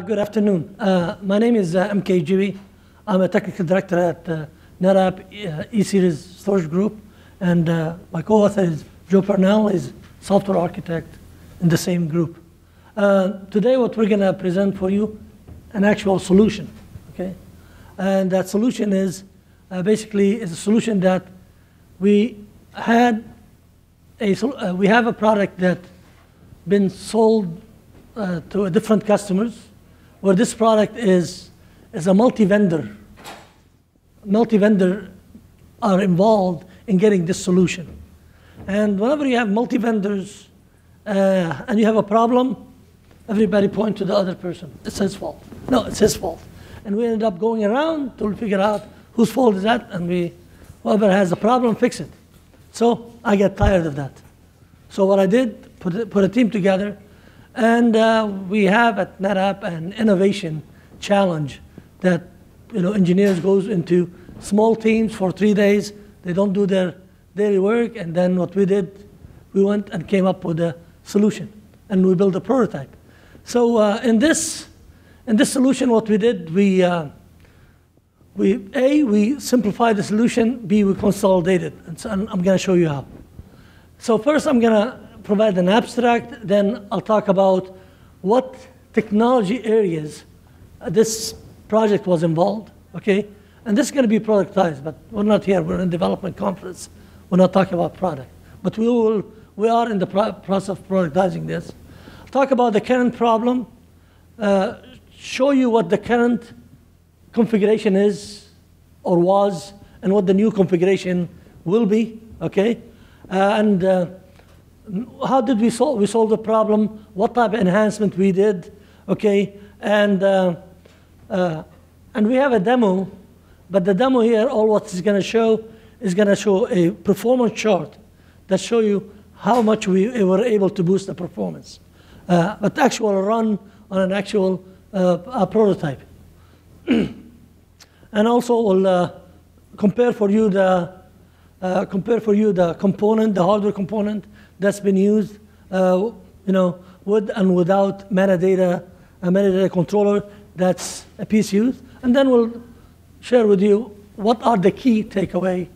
Good afternoon. My name is MK Jibbe. I'm a technical director at NetApp E-Series Storage Group, and my co-author is Joe Parnell, is software architect in the same group. Today, what we're going to present for you an actual solution, okay? And that solution is basically a solution that we had. We have a product that's been sold to different customers, where this product is a multi-vendor. Multi-vendor are involved in getting this solution. And whenever you have multi-vendors and you have a problem, everybody points to the other person. It's his fault. No, it's his fault. And we ended up going around to figure out whose fault is that, and whoever has a problem, fix it. So I get tired of that. So what I did, put a team together, and we have at NetApp an innovation challenge that engineers goes into small teams for 3 days. They don't do their daily work, and then what we did, we went and came up with a solution, and we built a prototype. So in this solution, what we did, we simplified the solution, B, we consolidated, and so I'm going to show you how. So first, I'm going to provide an abstract, then I'll talk about what technology areas this project was involved, okay? And this is going to be productized, but we're not here. We're in development conference. We're not talking about product, but we are in the process of productizing this. I'll talk about the current problem, show you what the current configuration is or was, and what the new configuration will be, okay? How did we solve? We solved the problem. What type of enhancement we did, okay? And we have a demo, but the demo here, all what is going to show is going to show a performance chart that show you how much we were able to boost the performance. But actual run on an actual prototype, and also we'll compare for you the component, the hardware component that's been used, with and without metadata, a metadata controller that's a piece used. And then we'll share with you what are the key takeaway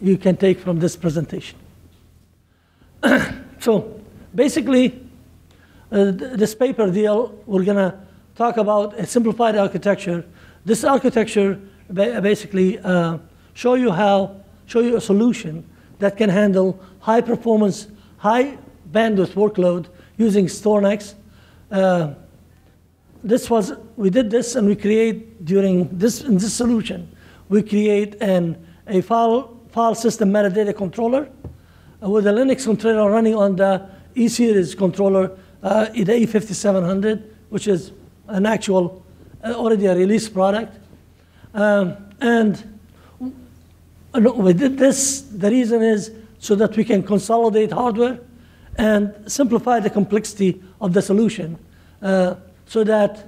you can take from this presentation. So basically, this paper deal, we're going to talk about a simplified architecture. This architecture basically show you a solution that can handle high performance, high bandwidth workload using StorNext. We create in this solution, we create a file system metadata controller with a Linux controller running on the E-Series controller, the E5700, which is an actual, already a released product. We did this, the reason is so that we can consolidate hardware and simplify the complexity of the solution so that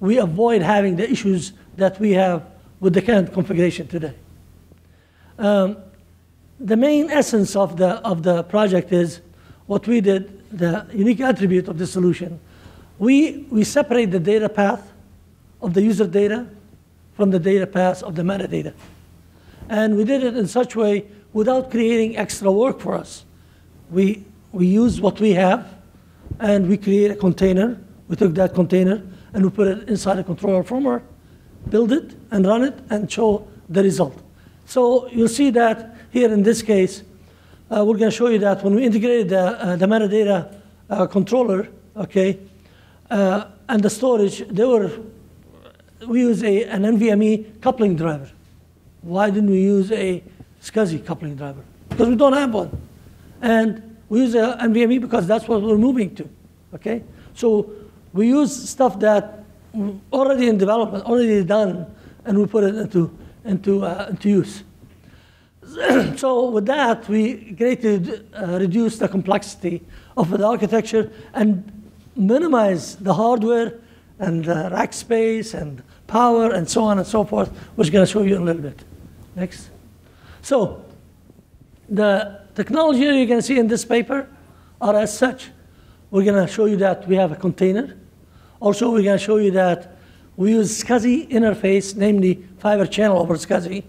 we avoid having the issues that we have with the current configuration today. The main essence of the project is what we did, the unique attribute of the solution. We separate the data path of the user data from the data path of the metadata. And we did it in such a way without creating extra work for us. We use what we have, and we create a container. We took that container, and we put it inside a controller firmware, build it, and run it, and show the result. So you'll see that here in this case, we're going to show you that when we integrated the metadata controller, okay, and the storage, we used an NVMe coupling driver. Why didn't we use a SCSI coupling driver? Because we don't have one. And we use NVMe because that's what we're moving to, okay? So we use stuff that already in development, already done, and we put it into use. So with that, we greatly reduce the complexity of the architecture and minimize the hardware and the rack space and power and so on and so forth, which is going to show you in a little bit. Next. So the technology you can see in this paper are as such. We're going to show you that we have a container Also, we can show you that we use SCSI interface, namely fiber channel over SCSI,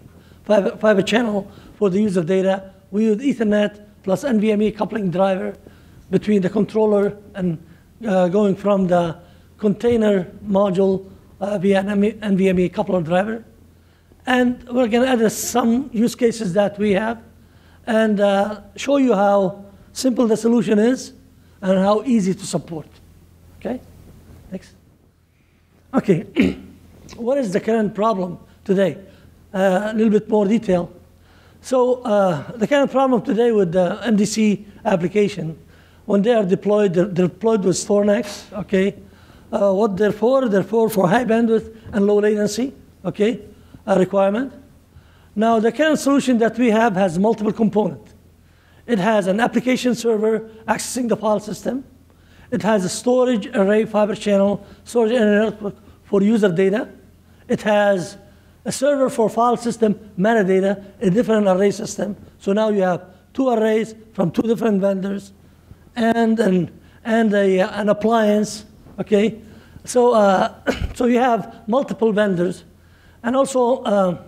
fiber channel for the user data. We use Ethernet plus NVMe coupling driver between the controller and going from the container module via an NVMe coupler driver. And we're going to address some use cases that we have and show you how simple the solution is and how easy to support. Okay? Next. Okay. What is the current problem today? A little bit more detail. So the current problem today with the MDC application, when they are deployed, they're deployed with StorNext, okay? What they're for? They're for high bandwidth and low latency, okay? A requirement. Now, the current solution that we have has multiple components. It has an application server accessing the file system. It has a storage array fiber channel, storage array network for user data. It has a server for file system metadata, a different array system. So now you have two arrays from two different vendors and an appliance, okay? So, so you have multiple vendors. And also,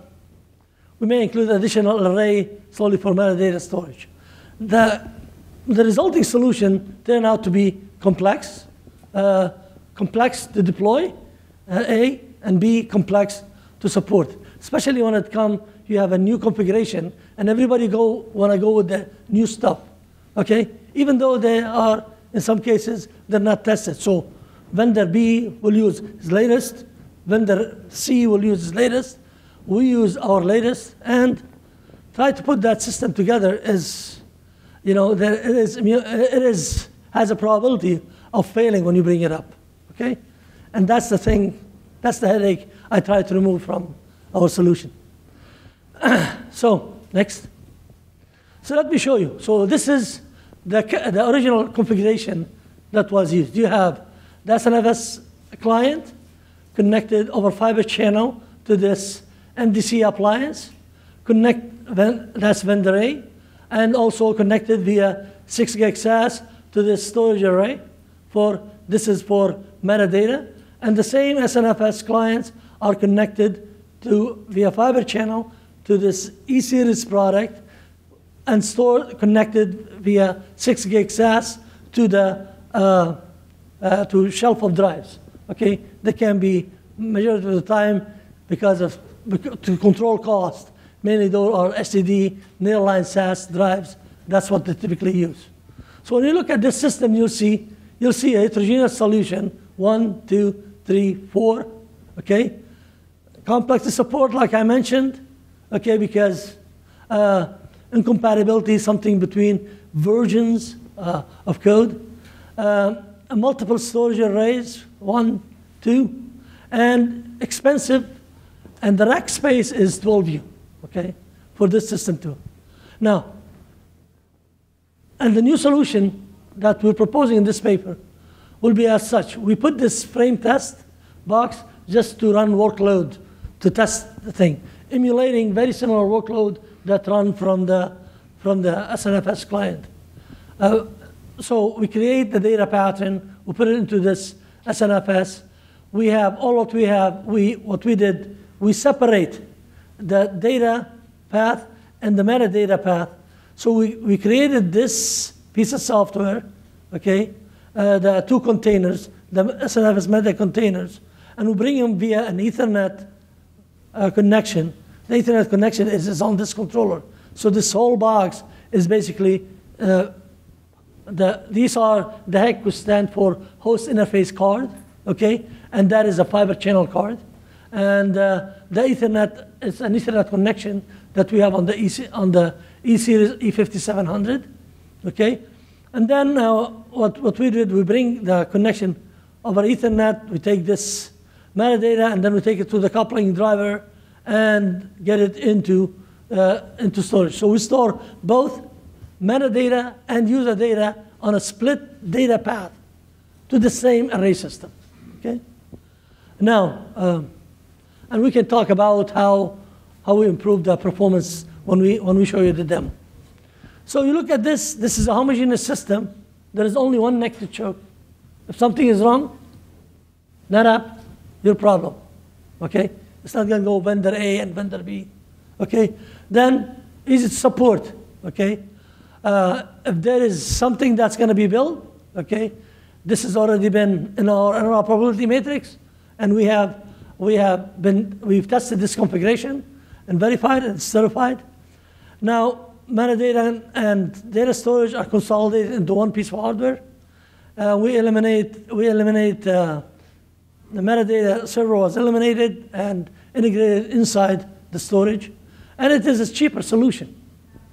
we may include additional array solely for metadata storage. The resulting solution turned out to be complex, complex to deploy, A, and B, complex to support. Especially when it comes, you have a new configuration, and everybody wanna go with the new stuff, okay? Even though they are, in some cases, they're not tested. So vendor B will use his latest, vendor C will use his latest, we use our latest, and try to put that system together is, you know, it has a probability of failing when you bring it up, okay? And that's the thing, that's the headache I try to remove from our solution. So, next. So let me show you. So this is the original configuration that was used. You have the SNFS client connected over fiber channel to this MDC appliance, that's vendor A, and also connected via 6 gig SAS to this storage array. This is for metadata. And the same SNFS clients are connected via fiber channel to this E-Series product and connected via 6 gig SAS to the to shelf of drives. Okay, they can be majority of the time to control cost. Mainly those are SED, nearline SAS drives. That's what they typically use. So when you look at this system, you'll see a heterogeneous solution. 1, 2, 3, 4. Okay, complex to support, like I mentioned. Okay, because incompatibility is something between versions of code. Multiple storage arrays, 1, 2, and expensive, and the rack space is 12U, okay, for this system too. Now, and the new solution that we're proposing in this paper will be as such. We put this frame test box just to run workload, to test the thing, emulating very similar workload that run from the SNFS client. So we create the data pattern, we put it into this SNFS. We have all what we have. We separate the data path and the metadata path. So we created this piece of software, okay, the two containers, the SNFS metadata containers, and we bring them via an Ethernet connection. The Ethernet connection is on this controller. So this whole box is basically these are the HEC, which stand for host interface card, okay? And that is a fiber channel card. And the Ethernet is an Ethernet connection that we have on the E-Series E5700, okay? And then what we did, we bring the connection over Ethernet, we take this metadata, and then we take it to the coupling driver and get it into storage. So we store both metadata and user data on a split data path to the same array system, okay? Now, and we can talk about how we improve the performance when we show you the demo. So you look at this, this is a homogeneous system. There is only one neck to choke. If something is wrong, NetApp, your problem, okay? It's not gonna go vendor A and vendor B, okay? Then, is it support, okay? If there is something that's gonna be built, okay, this has already been in our probability matrix, and we've tested this configuration and verified and certified. Now, metadata and data storage are consolidated into one piece of hardware. The metadata server was eliminated and integrated inside the storage. And it is a cheaper solution.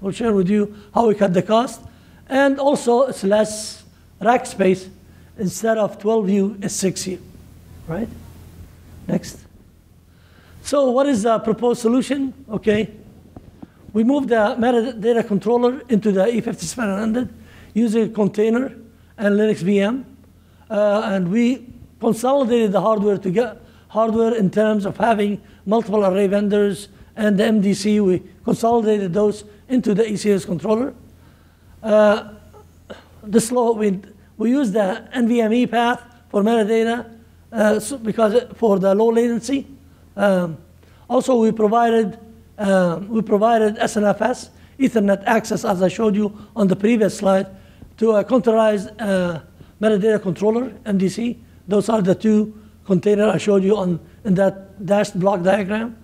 We'll share with you how we cut the cost. And also, it's less rack space. Instead of 12U, it's 6U, right? Next. So what is the proposed solution? Okay. We move the metadata controller into the E5700 using a container and Linux VM. And we consolidated the hardware to get hardware in terms of having multiple array vendors and the MDC. We consolidated those into the E-Series controller. We use the NVMe path for metadata for the low latency. Also, we provided SNFS, Ethernet access, as I showed you on the previous slide, to a containerized metadata controller, MDC. Those are the two containers I showed you in that dashed block diagram.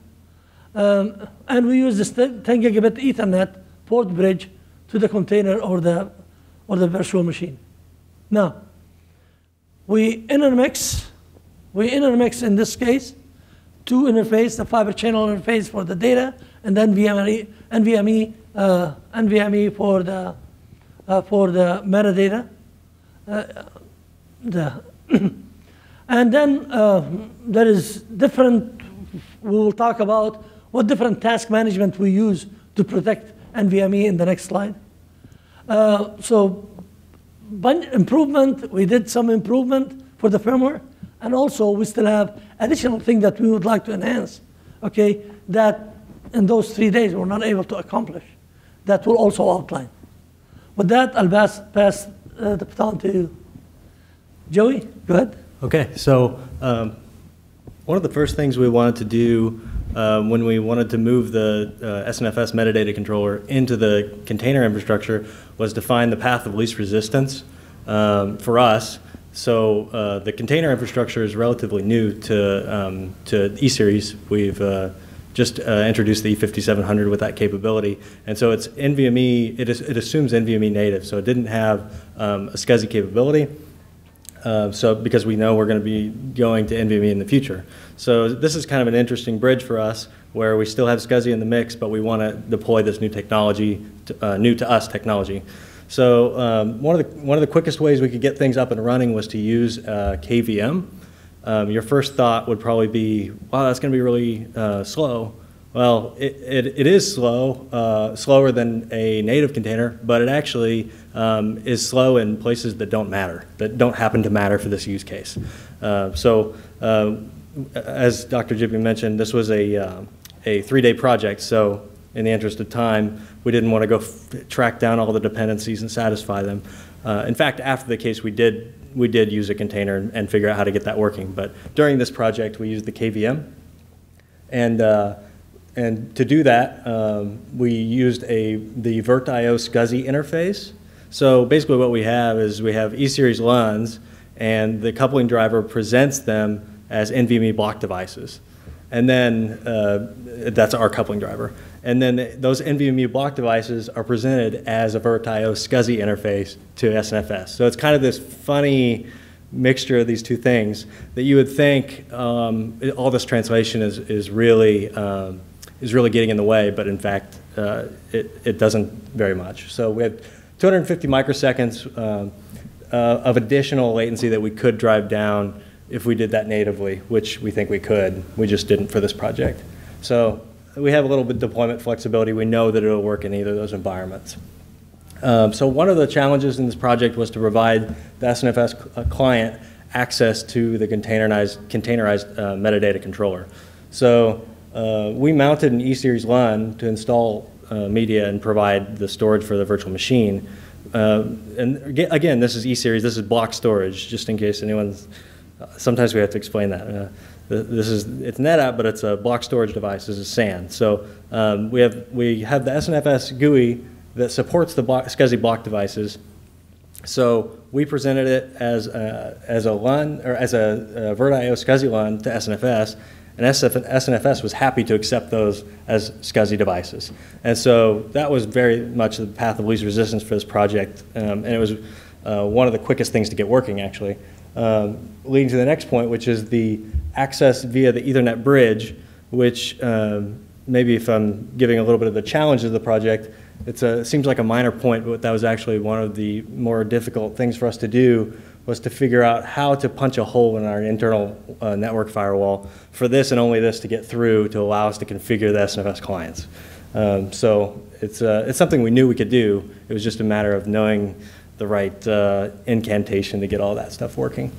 And we use this 10 gigabit Ethernet port bridge to the container or the virtual machine. Now, we intermix in this case two interfaces, the fiber channel interface for the data, and then NVMe for the metadata. And then there is different. We will talk about what different task management we use to protect NVMe in the next slide. Improvement, we did some improvement for the firmware, and also we still have additional things that we would like to enhance, okay, that in those 3 days we're not able to accomplish, that we'll also outline. With that, I'll pass the baton to Joey. Go ahead. Okay, so one of the first things we wanted to do when we wanted to move the SNFS metadata controller into the container infrastructure was to find the path of least resistance for us. So the container infrastructure is relatively new to E-Series. We've just introduced the E5700 with that capability. And so it's NVMe, it assumes NVMe native, so it didn't have a SCSI capability. So because we know we're going to be going to NVMe in the future. So this is kind of an interesting bridge for us where we still have SCSI in the mix, but we want to deploy this new technology, new to us technology. So one of the quickest ways we could get things up and running was to use KVM. Your first thought would probably be, wow, that's going to be really slow. Well, it is slow, slower than a native container, but it actually is slow in places that don't matter, that don't happen to matter for this use case. As Dr. Jibbe mentioned, this was a 3-day project, so in the interest of time, we didn't want to go track down all the dependencies and satisfy them. In fact, after the case, we did use a container and figure out how to get that working, but during this project, we used the KVM. And to do that, we used the VirtIO SCSI interface. So basically what we have is we have E-Series LUNs, and the coupling driver presents them as NVMe block devices. And then that's our coupling driver. And then those NVMe block devices are presented as a VirtIO SCSI interface to SNFS. So it's kind of this funny mixture of these two things that you would think all this translation is really getting in the way, but in fact, it doesn't very much. So we had 250 microseconds of additional latency that we could drive down if we did that natively, which we think we could. We just didn't for this project. So we have a little bit deployment flexibility. We know that it'll work in either of those environments. So one of the challenges in this project was to provide the SNFS client access to the containerized metadata controller. So we mounted an E-Series LUN to install media and provide the storage for the virtual machine. And again, this is E-Series, this is block storage, just in case anyone's sometimes we have to explain that. It's NetApp, but it's a block storage device. This is SAN. So we have the SNFS GUI that supports the SCSI block devices. So we presented it as a VirtIO SCSI LUN to SNFS, and SNFS was happy to accept those as SCSI devices. And so that was very much the path of least resistance for this project, and it was one of the quickest things to get working, actually. Leading to the next point, which is the access via the Ethernet bridge, which maybe if I'm giving a little bit of the challenge of the project, it seems like a minor point, but that was actually one of the more difficult things for us to do, was to figure out how to punch a hole in our internal network firewall for this and only this to get through to allow us to configure the SNFS clients. So it's something we knew we could do. It was just a matter of knowing the right incantation to get all that stuff working.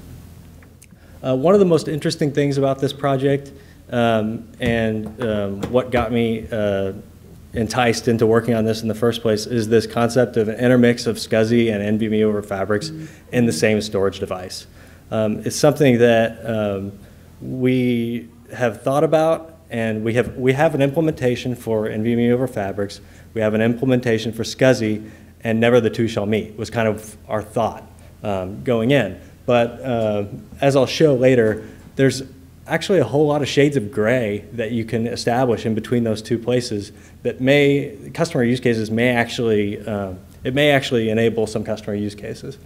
One of the most interesting things about this project and what got me enticed into working on this in the first place is this concept of an intermix of SCSI and NVMe over fabrics in the same storage device. It's something that we have thought about, and we have an implementation for NVMe over fabrics. We have an implementation for SCSI, and never the two shall meet was kind of our thought going in. But as I'll show later, there's actually a whole lot of shades of gray that you can establish in between those two places that customer use cases may actually, it may actually enable some customer use cases.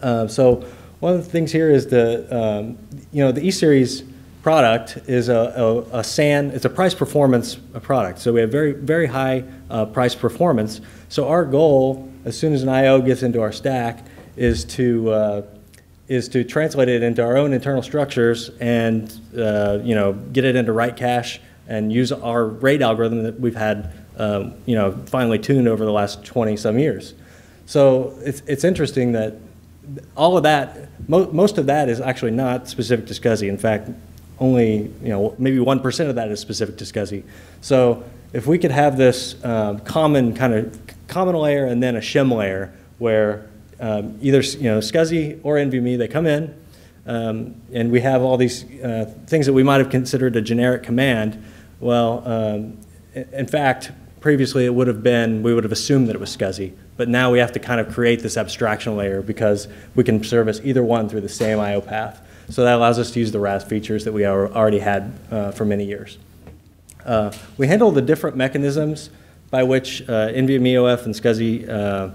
So one of the things here is the E-Series product is a SAN, it's a price performance product. So we have very, very high price performance. So our goal, as soon as an IO gets into our stack, is to translate it into our own internal structures and get it into write cache and use our RAID algorithm that we've had finely tuned over the last 20-some years. So it's interesting that all of that, most of that is actually not specific to SCSI. In fact, only maybe 1% of that is specific to SCSI. So if we could have this common layer and then a shim layer where either SCSI or NVMe, they come in, and we have all these things that we might have considered a generic command. Well, in fact, previously it would have been, we would have assumed that it was SCSI, but now we have to kind of create this abstraction layer because we can service either one through the same IO path. So that allows us to use the RAS features that we already had for many years. We handle the different mechanisms by which NVMeOF and SCSI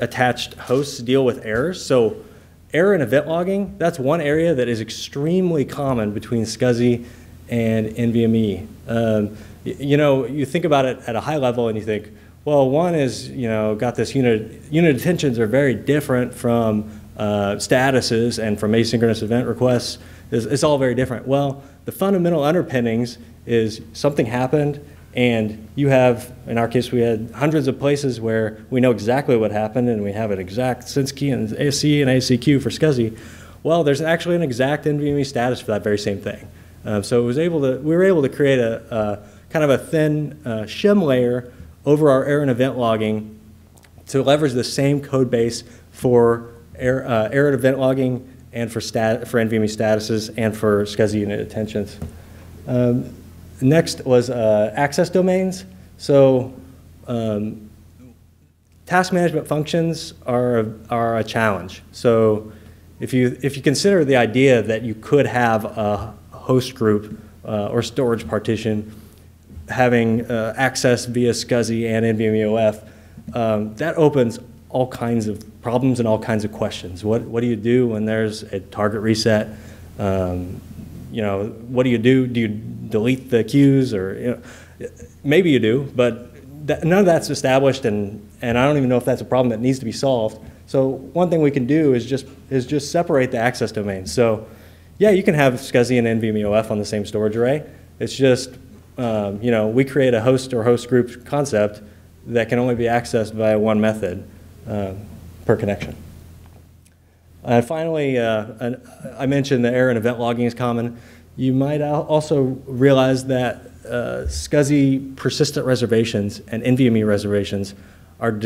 attached hosts deal with errors. So error and event logging, that's one area that is extremely common between SCSI and NVMe. You think about it at a high level and you think, well, one is, got this unit attentions are very different from statuses and from asynchronous event requests. It's all very different. Well, the fundamental underpinnings is something happened, and you have, in our case, we had hundreds of places where we know exactly what happened, and we have an exact sense key and ASC and ACQ for SCSI. Well, there's actually an exact NVMe status for that very same thing. So we were able to create a kind of a thin shim layer over our error and event logging to leverage the same code base for error and event logging and for NVMe statuses and for SCSI unit attentions. Next was access domains. So task management functions are a challenge. So if you consider the idea that you could have a host group or storage partition having access via SCSI and NVMeOF, that opens all kinds of problems and all kinds of questions. What do you do when there's a target reset? What do you do? Do you delete the queues? Or maybe you do, but none of that's established, and I don't even know if that's a problem that needs to be solved. So one thing we can do is just separate the access domains. So yeah, you can have SCSI and NVMeOF on the same storage array. It's just we create a host or host group concept that can only be accessed via one method per connection. And finally, I mentioned the error and event logging is common. You might also realize that SCSI persistent reservations and NVMe reservations are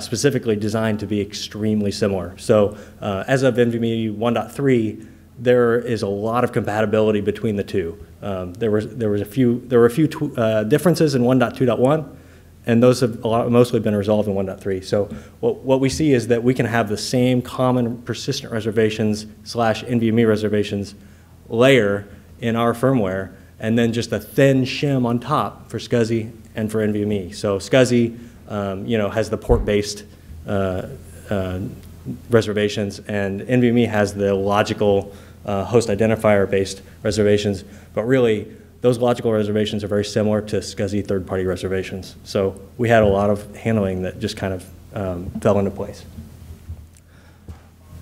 specifically designed to be extremely similar. So as of NVMe 1.3, there is a lot of compatibility between the two. There were a few differences in 1.2.1, and those have mostly been resolved in 1.3. So what we see is that we can have the same common persistent reservations / NVMe reservations layer in our firmware, and then just a thin shim on top for SCSI and for NVMe. So SCSI, has the port-based reservations, and NVMe has the logical host identifier-based reservations. But really, those logical reservations are very similar to SCSI third-party reservations. So we had a lot of handling that just kind of fell into place.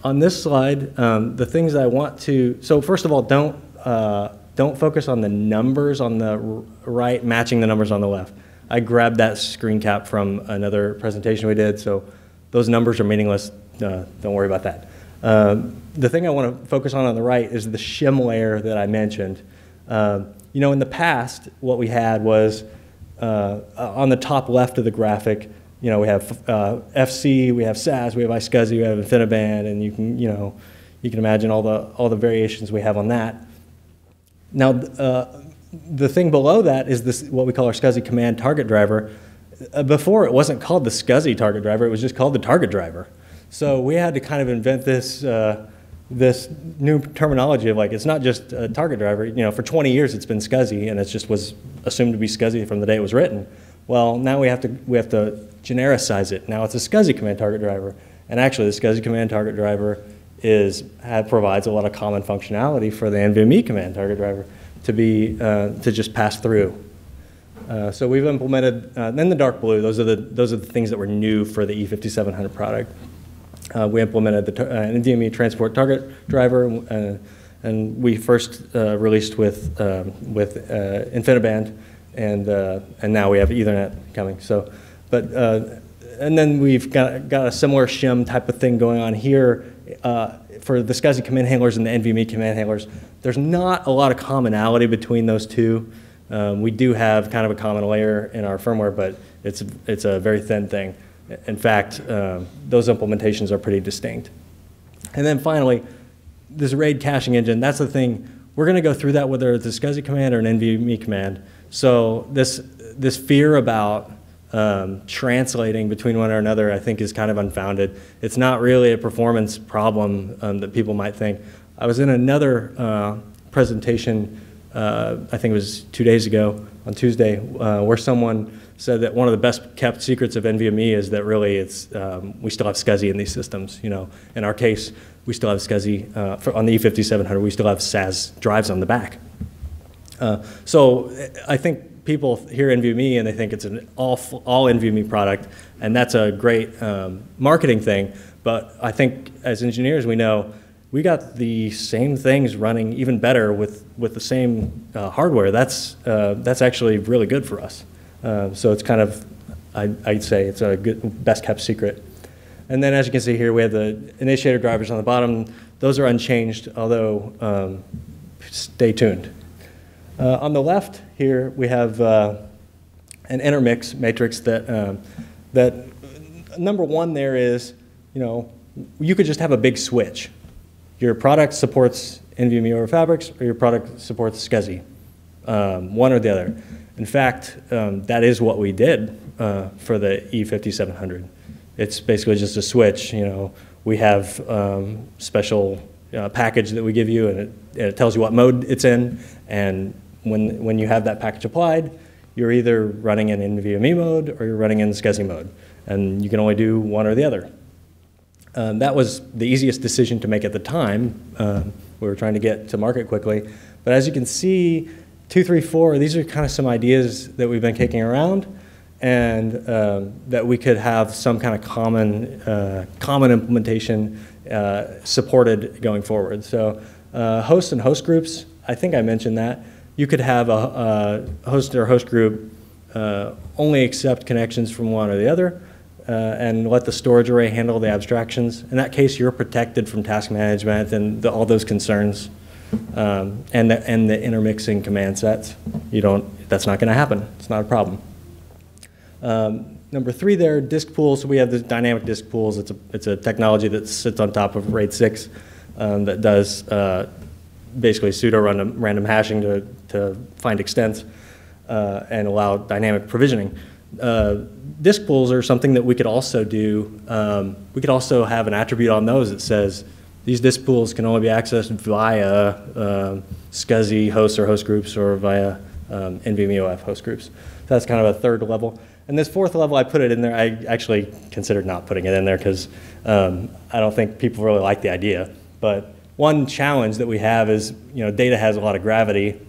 On this slide, the things I want to, so first of all, don't focus on the numbers on the right matching the numbers on the left. I grabbed that screen cap from another presentation we did, so those numbers are meaningless. Don't worry about that. The thing I want to focus on the right is the shim layer that I mentioned. In the past, what we had was on the top left of the graphic, we have FC, we have SAS, we have iSCSI, we have InfiniBand, and you can imagine all the variations we have on that. Now, the thing below that is this, what we call our SCSI command target driver. Before, it wasn't called the SCSI target driver, it was just called the target driver. So we had to kind of invent this, this new terminology of like, it's not just a target driver. For 20 years it's been SCSI, and it just was assumed to be SCSI from the day it was written. Well, now we have to genericize it. Now it's a SCSI command target driver, and actually the SCSI command target driver provides a lot of common functionality for the NVMe command target driver to be to just pass through. So we've implemented then the dark blue. Those are the things that were new for the E5700 product. We implemented the NVMe transport target driver, and we first released with InfiniBand, and now we have Ethernet coming. So, and then we've got a similar shim type of thing going on here. For the SCSI command handlers and the NVMe command handlers, there's not a lot of commonality between those two. We do have kind of a common layer in our firmware, but it's a very thin thing. In fact, those implementations are pretty distinct. And then finally, this RAID caching engine, that's the thing. We're going to go through that whether it's a SCSI command or an NVMe command. So this fear about translating between one or another, I think, is kind of unfounded. It's not really a performance problem that people might think. I was in another presentation, I think it was 2 days ago, on Tuesday, where someone said that one of the best kept secrets of NVMe is that really it's, we still have SCSI in these systems. In our case, we still have SCSI on the E5700, we still have SAS drives on the back. So I think people hear NVMe and they think it's an all NVMe product, and that's a great marketing thing. But I think as engineers, we know we got the same things running even better with the same hardware. That's actually really good for us. So it's kind of, I'd say it's a good, best kept secret. And then as you can see here, we have the initiator drivers on the bottom. Those are unchanged, although stay tuned. On the left here, we have an intermix matrix that, number one there is, you could just have a big switch. Your product supports NVMe over fabrics, or your product supports SCSI, one or the other. In fact, that is what we did for the E5700. It's basically just a switch. We have special package that we give you, and it tells you what mode it's in, and when you have that package applied, you're either running in NVMe mode or you're running in SCSI mode, and you can only do one or the other. That was the easiest decision to make at the time. We were trying to get to market quickly, but as you can see, 2, 3, 4, these are kind of some ideas that we've been kicking around, and that we could have some kind of common implementation supported going forward. So hosts and host groups, I think I mentioned that. You could have a host or host group only accept connections from one or the other, and let the storage array handle the abstractions. In that case, you're protected from task management and all those concerns. And the intermixing command sets, that's not going to happen. It's not a problem. Number three there, disk pools. So we have this dynamic disk pools. It's a technology that sits on top of RAID 6 that does basically pseudo-random hashing to find extents and allow dynamic provisioning. Disk pools are something that we could also do. We could also have an attribute on those that says these disk pools can only be accessed via SCSI hosts or host groups or via NVMeOF host groups. So that's kind of a third level. And this fourth level, I put it in there. I actually considered not putting it in there because I don't think people really like the idea. But one challenge that we have is, you know, data has a lot of gravity.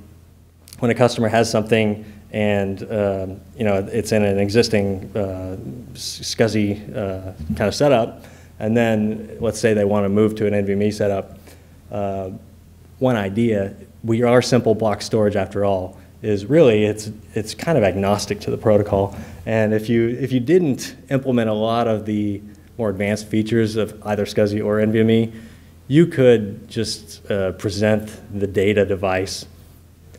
When a customer has something and you know, it's in an existing SCSI kind of setup, and then let's say they want to move to an NVMe setup, one idea, we are simple block storage after all, is really it's kind of agnostic to the protocol. And if you didn't implement a lot of the more advanced features of either SCSI or NVMe, you could just present the data device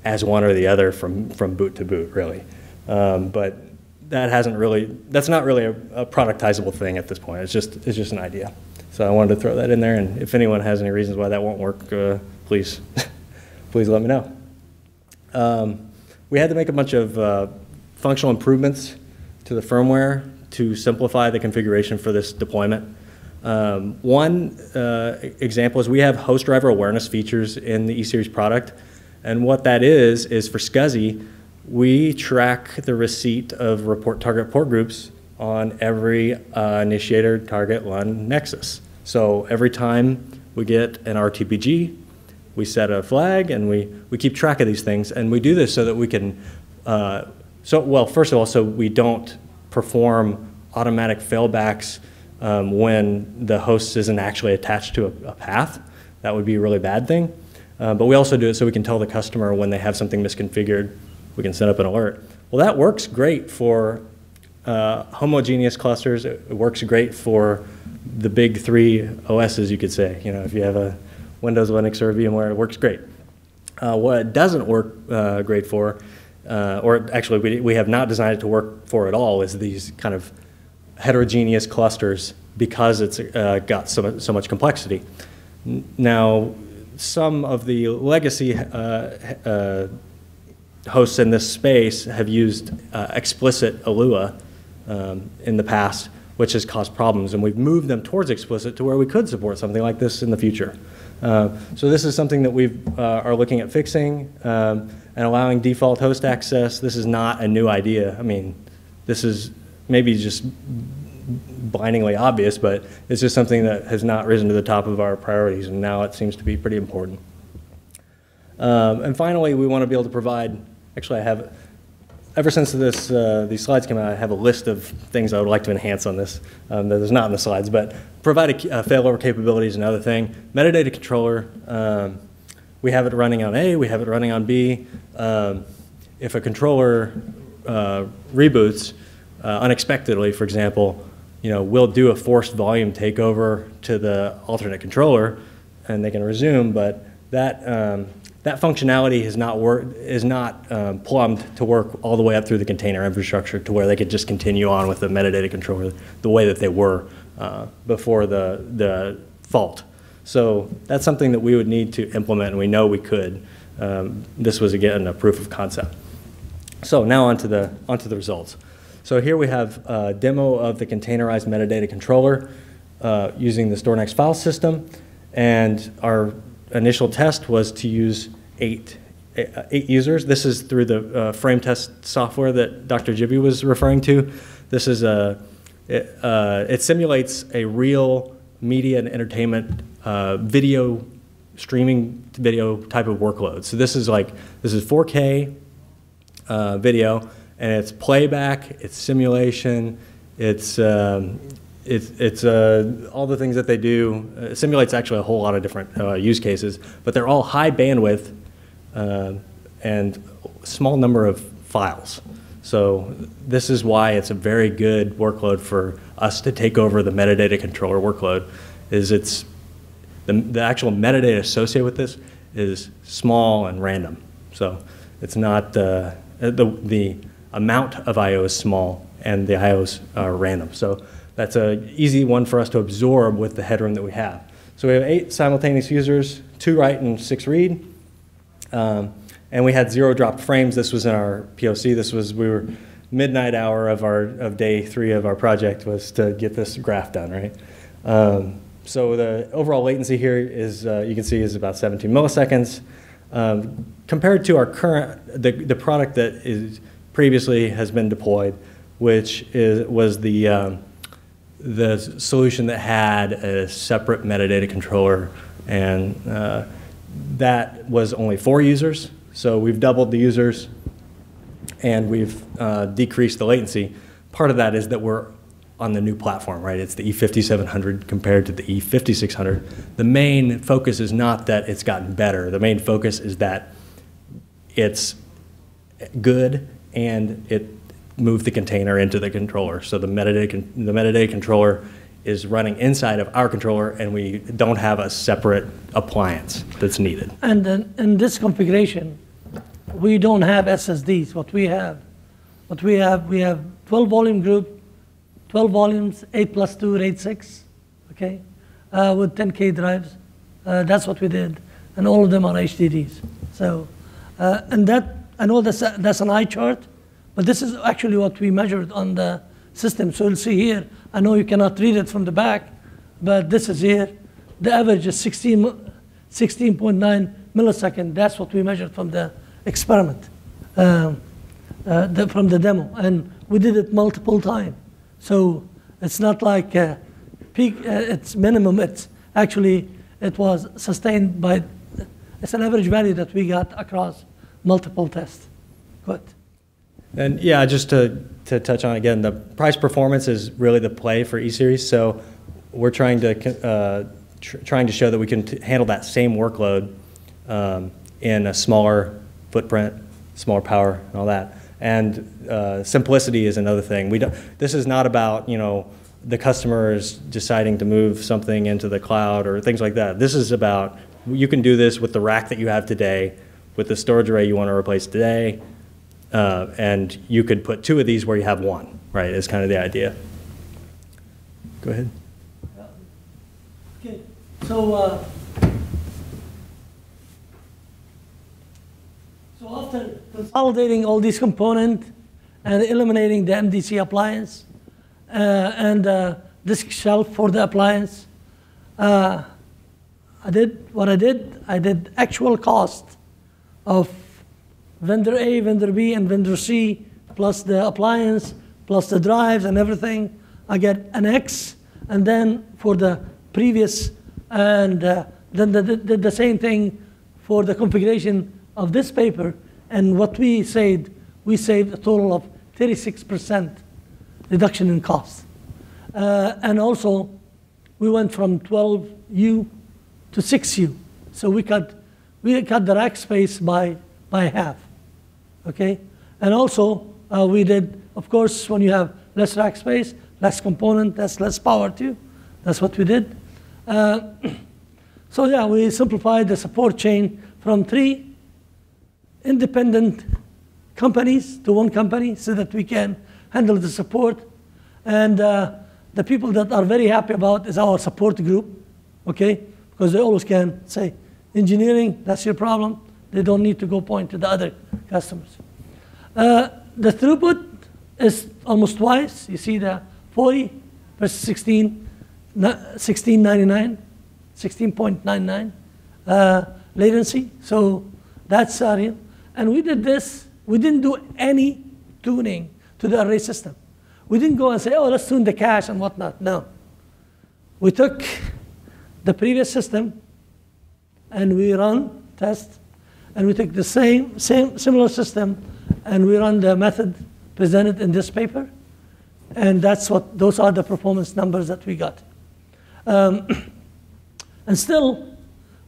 as one or the other from boot to boot, really. But that hasn't really, that's not really a productizable thing at this point. It's just an idea. So I wanted to throw that in there. And if anyone has any reasons why that won't work, please let me know. We had to make a bunch of functional improvements to the firmware to simplify the configuration for this deployment. One example is we have host driver awareness features in the E-Series product. And what that is for SCSI, we track the receipt of report target port groups on every initiator target LUN nexus. So every time we get an RTPG, we set a flag, and we keep track of these things. And we do this so that we can, well, first of all, so we don't perform automatic failbacks when the host isn't actually attached to a path. That would be a really bad thing. But we also do it so we can tell the customer when they have something misconfigured, we can set up an alert. Well, that works great for homogeneous clusters. It works great for the big three OSs, you could say. You know, if you have a Windows, Linux, or VMware, it works great. What it doesn't work great for, or actually we have not designed it to work for at all, is these kind of heterogeneous clusters because it's got so much complexity. Now, some of the legacy hosts in this space have used explicit ALUA in the past, which has caused problems, and we've moved them towards explicit to where we could support something like this in the future. So this is something that we are looking at fixing and allowing default host access. This is not a new idea. I mean, this is maybe just blindingly obvious, but it's just something that has not risen to the top of our priorities, and now it seems to be pretty important. And finally, we want to be able to provide, actually I have, ever since this, these slides came out, I have a list of things I would like to enhance on this that is not in the slides, but provide a failover capability is another thing. Metadata controller, we have it running on A, we have it running on B. If a controller reboots unexpectedly, for example, you know, we'll do a forced volume takeover to the alternate controller, and they can resume. But that that functionality is not plumbed to work all the way up through the container infrastructure to where they could just continue on with the metadata controller the way that they were before the fault. So that's something that we would need to implement, and we know we could. This was again a proof of concept. So now onto the results. So here we have a demo of the containerized metadata controller using the StorNext file system. And our initial test was to use eight users. This is through the frame test software that Dr. Jibbe was referring to. This is it simulates a real media and entertainment video, streaming video type of workload. So this is 4K video. And it's playback, it's simulation, it's all the things that they do. It simulates actually a whole lot of different use cases, but they're all high bandwidth and small number of files. So this is why it's a very good workload for us to take over the metadata controller workload. Is it's the actual metadata associated with this is small and random. So it's not the amount of I/O is small and the IOs are random. So that's an easy one for us to absorb with the headroom that we have. So we have 8 simultaneous users, 2 write and 6 read. And we had 0 dropped frames. This was in our POC. This was, we were midnight hour of our, of day 3 of our project was to get this graph done, right? So the overall latency here is, you can see, is about 17 milliseconds. Compared to our current, the product that is previously has been deployed, which is, was the solution that had a separate metadata controller, and that was only 4 users. So we've doubled the users, and we've decreased the latency. Part of that is that we're on the new platform, right? It's the E5700 compared to the E5600. The main focus is not that it's gotten better. The main focus is that it's good and it moved the container into the controller. So the metadata controller is running inside of our controller, and we don't have a separate appliance that's needed. And then in this configuration, we don't have SSDs. We have 12 volume group, 12 volumes, 8+2, RAID 6, okay, with 10K drives. That's what we did, and all of them are HDDs. So, and that, I know that's an eye chart, but this is actually what we measured on the system. So you'll see here, I know you cannot read it from the back, but this is here. The average is 16.9 millisecond. That's what we measured from the experiment, from the demo. And we did it multiple times. So it's not like peak, it's minimum. It's actually, it was sustained by, it's an average value that we got across multiple tests. Good. And yeah, just to touch on again, the price performance is really the play for E-Series. So we're trying to show that we can handle that same workload in a smaller footprint, smaller power, and all that. And simplicity is another thing. We don't. This is not about, you know, the customers deciding to move something into the cloud or things like that. This is about, you can do this with the rack that you have today, with the storage array you want to replace today. And you could put 2 of these where you have 1, right? Is kind of the idea. Go ahead. Okay, so after consolidating all these components and eliminating the MDC appliance and disk shelf for the appliance, I did what I did. I did actual cost of vendor A, vendor B, and vendor C, plus the appliance, plus the drives and everything. I get an X, and then for the previous, and then they did the same thing for the configuration of this paper. And what we said, we saved a total of 36% reduction in cost. And also, we went from 12U to 6U. So we cut the rack space by half. Okay, and also we did, of course, when you have less rack space, less component, that's less power too. That's what we did. So yeah, we simplified the support chain from 3 independent companies to 1 company so that we can handle the support. And the people that are very happy about is our support group, okay? Because they always can say, engineering, that's your problem. They don't need to go point to the other customers. The throughput is almost twice. You see the 40 versus 16.99 latency. So that's real. And we did this. We didn't do any tuning to the array system. We didn't go and say, oh, let's tune the cache and whatnot. No. We took the previous system, and we run tests. And we take the similar system, and we run the method presented in this paper. And that's what, those are the performance numbers that we got. And still,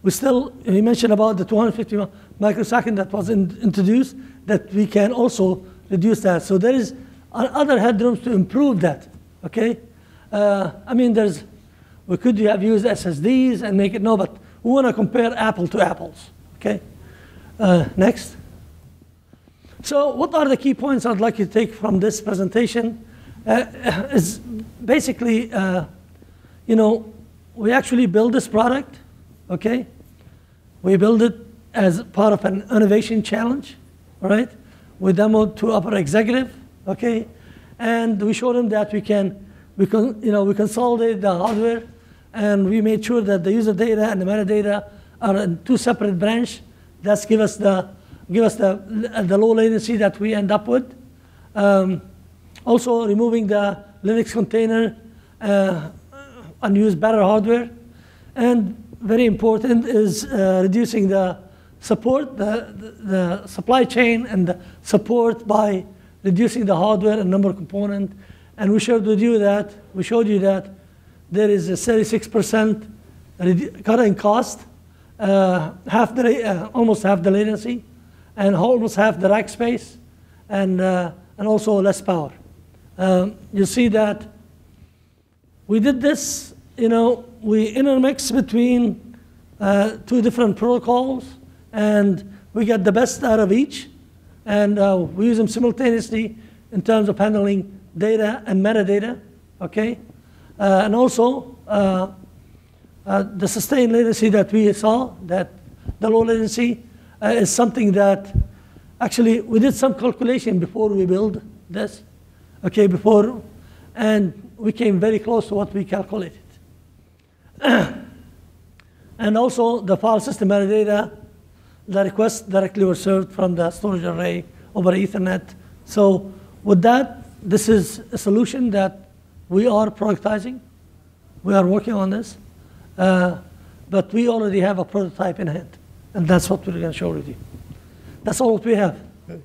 he mentioned about the 250 microsecond that was introduced, that we can also reduce that. So there is other headrooms to improve that, okay? I mean, we could have used SSDs and make it, no, but we want to compare apple to apples, okay? Next. So what are the key points I'd like you to take from this presentation? is basically, you know, we actually build this product, okay? We build it as part of an innovation challenge, all right? We demoed to upper executive, okay? And we showed them that we consolidate the hardware, and we made sure that the user data and the metadata are in two separate branches. That's give us the low latency that we end up with. Also removing the Linux container and use better hardware. And very important is reducing the support, the supply chain and the support by reducing the hardware and number of components. And we showed with you that, there is a 36% cut in cost, almost half the latency, and almost half the rack space, and also less power. You see that we did this, you know, we intermix between two different protocols, and we get the best out of each, and we use them simultaneously in terms of handling data and metadata, okay? And also, the sustained latency that we saw, that the low latency is something that actually we did some calculation before we build this, okay, and we came very close to what we calculated. And also the file system metadata, the requests directly were served from the storage array over Ethernet. So with that, this is a solution that we are productizing. We are working on this. But we already have a prototype in hand. And that's what we're going to show with you. That's all that we have. Okay.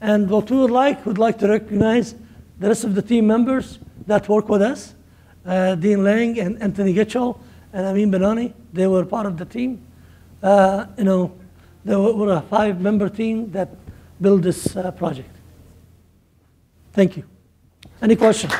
And what we would like to recognize the rest of the team members that work with us, Dean Lang and Anthony Getchell and Amin Benani. They were part of the team. You know, they were a five-member team that built this project. Thank you. Any questions?